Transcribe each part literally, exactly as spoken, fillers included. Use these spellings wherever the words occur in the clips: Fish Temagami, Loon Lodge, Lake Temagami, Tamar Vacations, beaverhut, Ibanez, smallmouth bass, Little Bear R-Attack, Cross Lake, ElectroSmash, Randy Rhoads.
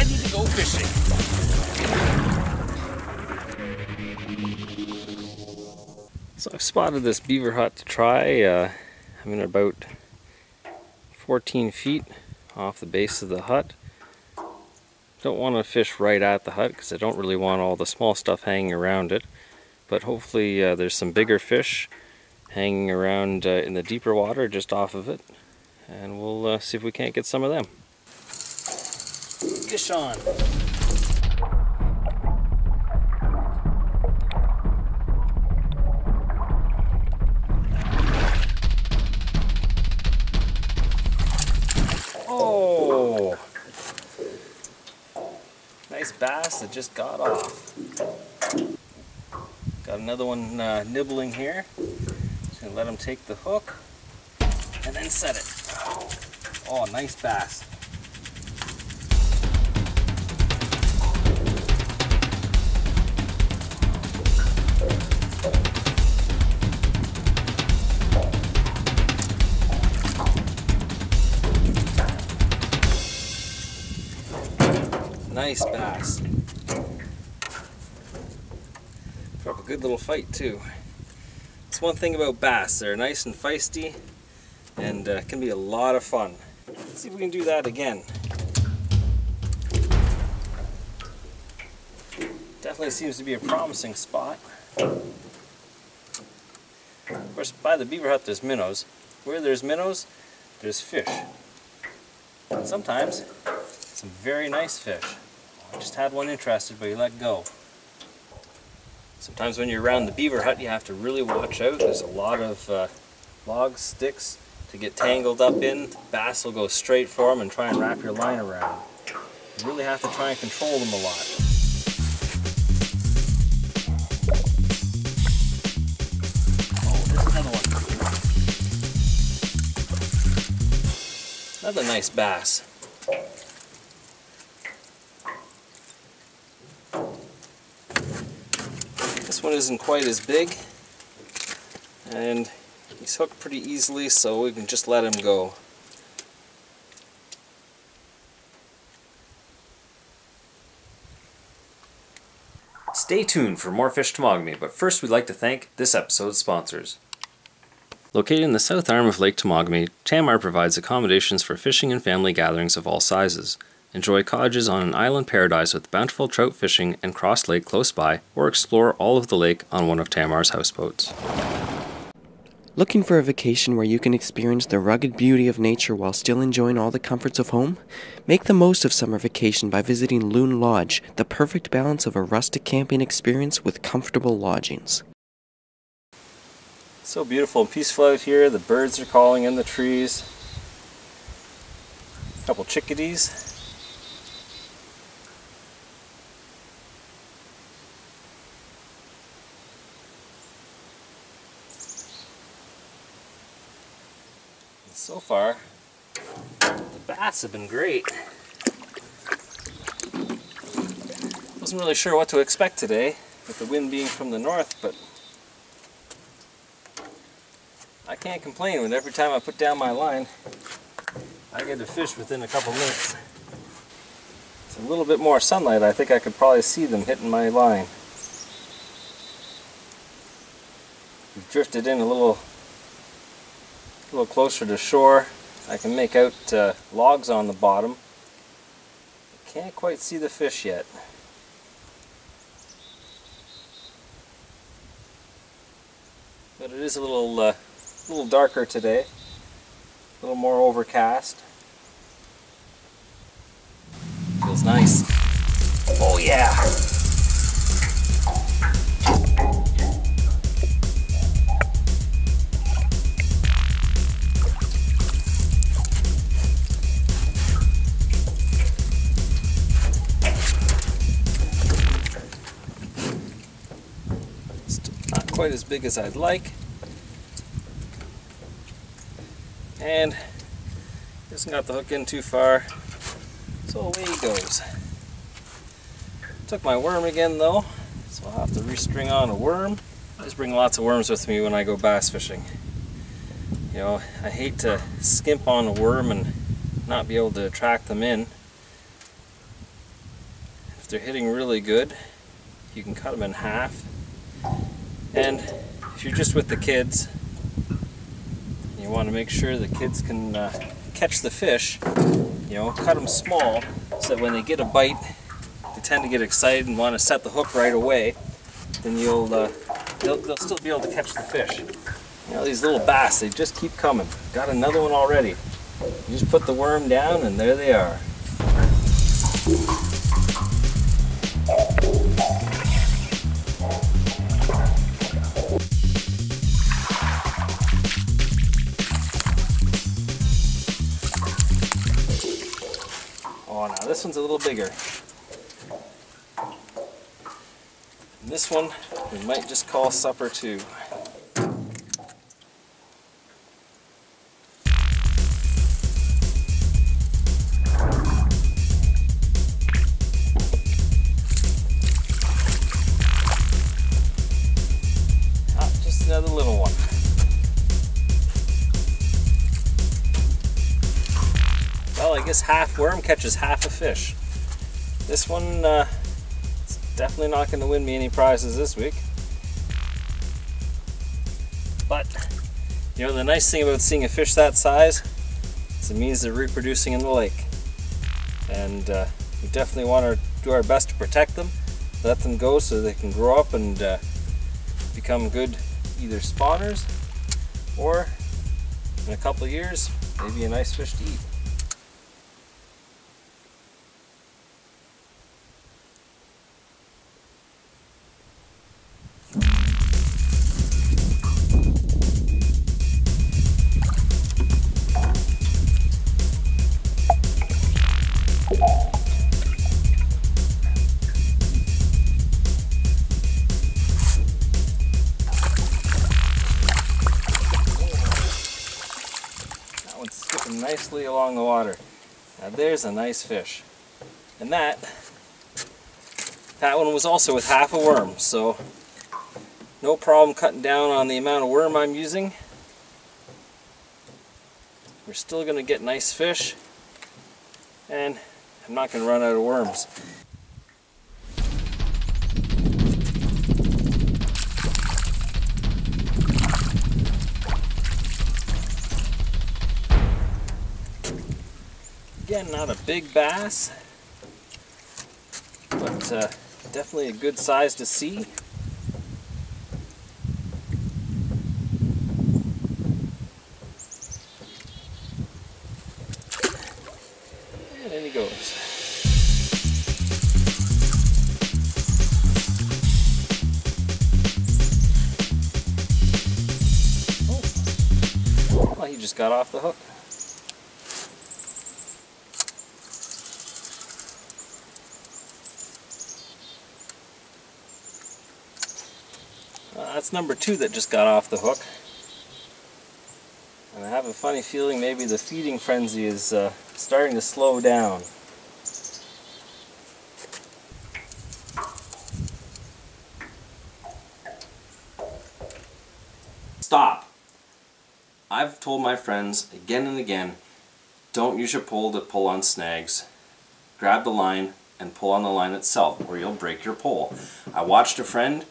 ready to go fishing. So I've spotted this beaver hut to try. Uh, I'm in about fourteen feet off the base of the hut. Don't want to fish right at the hut because I don't really want all the small stuff hanging around it. But hopefully uh, there's some bigger fish hanging around uh, in the deeper water just off of it. And we'll uh, see if we can't get some of them. Fish on. Oh! Nice bass that just got off. Got another one uh, nibbling here. Just gonna let him take the hook and then set it. Oh, nice bass. Nice bass. Put up a good little fight too. It's one thing about bass, they're nice and feisty and uh, can be a lot of fun. Let's see if we can do that again. Definitely seems to be a promising spot. Of course, by the beaver hut there's minnows. Where there's minnows, there's fish. And sometimes, some very nice fish. I just had one interested, but he let go. Sometimes when you're around the beaver hut, you have to really watch out. There's a lot of uh, logs, sticks to get tangled up in. Bass will go straight for them and try and wrap your line around. You really have to try and control them a lot. Oh, there's another one. Another nice bass. This one isn't quite as big, and he's hooked pretty easily, so we can just let him go. Stay tuned for more Fish Temagami, but first we'd like to thank this episode's sponsors. Located in the south arm of Lake Temagami, Tamar provides accommodations for fishing and family gatherings of all sizes. Enjoy cottages on an island paradise with bountiful trout fishing and Cross Lake close by, or explore all of the lake on one of Tamar's houseboats. Looking for a vacation where you can experience the rugged beauty of nature while still enjoying all the comforts of home? Make the most of summer vacation by visiting Loon Lodge, the perfect balance of a rustic camping experience with comfortable lodgings. So beautiful and peaceful out here. The birds are calling in the trees. A couple chickadees. So far, the bass have been great. Wasn't really sure what to expect today, with the wind being from the north, but I can't complain when every time I put down my line, I get a fish within a couple minutes. It's a little bit more sunlight, I think I could probably see them hitting my line. We've drifted in a little A little closer to shore. I can make out uh, logs on the bottom. Can't quite see the fish yet. But it is a little, uh, little darker today. A little more overcast. Feels nice. Oh yeah! Quite as big as I'd like, and hasn't got the hook in too far, so away he goes. Took my worm again though, so I'll have to restring on a worm. I just bring lots of worms with me when I go bass fishing. You know, I hate to skimp on a worm and not be able to attract them in. they're hitting really good, you can cut them in half. And if you're just with the kids, you want to make sure the kids can uh, catch the fish, you know, cut them small so that when they get a bite, they tend to get excited and want to set the hook right away. Then you'll, uh, they'll, they'll still be able to catch the fish. You know, these little bass, they just keep coming. Got another one already. You just put the worm down and there they are. Oh, now this one's a little bigger. And this one we might just call supper too. This half worm catches half a fish. This one uh, is definitely not going to win me any prizes this week. But, you know, the nice thing about seeing a fish that size is it means they're reproducing in the lake. And uh, we definitely want to do our best to protect them, let them go so they can grow up and uh, become good either spawners or in a couple of years, maybe a nice fish to eat. Nicely along the water. Now there's a nice fish. And that, that one was also with half a worm, so no problem cutting down on the amount of worm I'm using. We're still going to get nice fish, and I'm not going to run out of worms. Again, not a big bass, but uh, definitely a good size to see. And in he goes. Oh, well, he just got off the hook. That's number two that just got off the hook, and I have a funny feeling maybe the feeding frenzy is uh, starting to slow down. Stop! I've told my friends again and again, don't use your pole to pull on snags. Grab the line and pull on the line itself or you'll break your pole. I watched a friend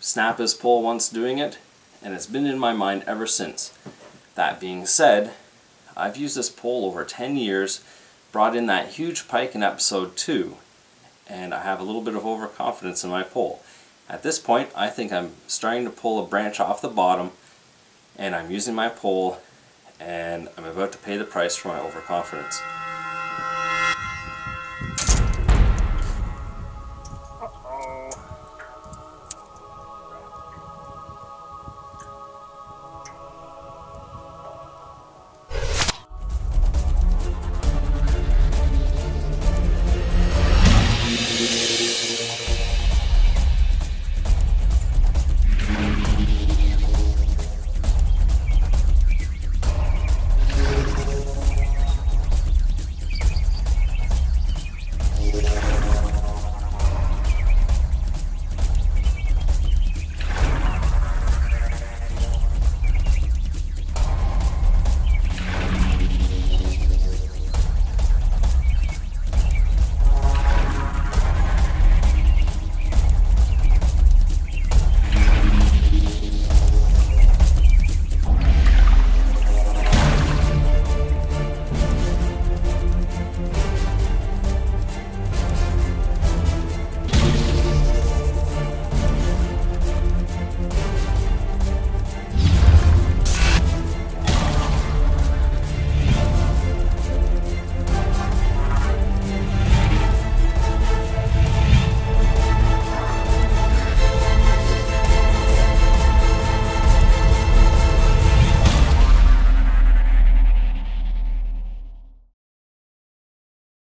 snap his pole once doing it, and it's been in my mind ever since. That being said, I've used this pole over ten years, brought in that huge pike in episode two, and I have a little bit of overconfidence in my pole. At this point, I think I'm starting to pull a branch off the bottom, and I'm using my pole, and I'm about to pay the price for my overconfidence.